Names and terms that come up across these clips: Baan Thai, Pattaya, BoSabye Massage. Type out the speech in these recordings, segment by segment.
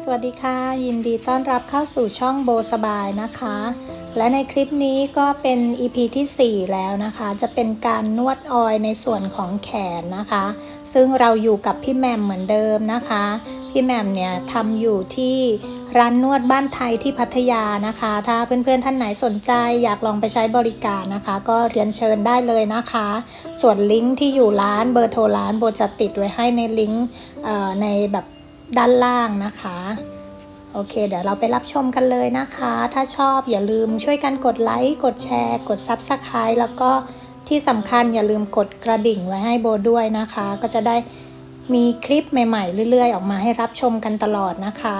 สวัสดีค่ะยินดีต้อนรับเข้าสู่ช่องโบสบายนะคะและในคลิปนี้ก็เป็น EP ที่4แล้วนะคะจะเป็นการนวดออยในส่วนของแขนนะคะซึ่งเราอยู่กับพี่แหม่มเหมือนเดิมนะคะพี่แหม่มเนี่ยทำอยู่ที่ร้านนวดบ้านไทยที่พัทยานะคะถ้าเพื่อนๆท่านไหนสนใจอยากลองไปใช้บริการนะคะก็เรียนเชิญได้เลยนะคะส่วนลิงก์ที่อยู่ร้านเบอร์โทรร้านโบจะติดไว้ให้ในลิงก์ในแบบด้านล่างนะคะโอเคเดี๋ยวเราไปรับชมกันเลยนะคะถ้าชอบอย่าลืมช่วยกันกดไลค์กดแชร์กด Subscribe แล้วก็ที่สำคัญอย่าลืมกดกระดิ่งไว้ให้โบด้วยนะคะก็จะได้มีคลิปใหม่ๆเรื่อยๆออกมาให้รับชมกันตลอดนะคะ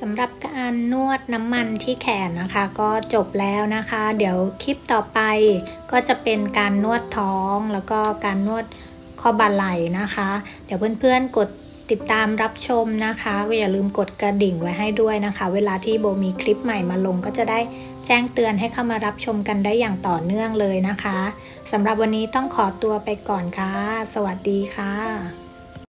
สำหรับการนวดน้ำมันที่แขนนะคะก็จบแล้วนะคะเดี๋ยวคลิปต่อไปก็จะเป็นการนวดท้องแล้วก็การนวดข้อบ่าไหล่นะคะเดี๋ยวเพื่อนๆกดติดตามรับชมนะคะอย่าลืมกดกระดิ่งไว้ให้ด้วยนะคะเวลาที่โบมีคลิปใหม่มาลงก็จะได้แจ้งเตือนให้เข้ามารับชมกันได้อย่างต่อเนื่องเลยนะคะสำหรับวันนี้ต้องขอตัวไปก่อนค่ะสวัสดีค่ะ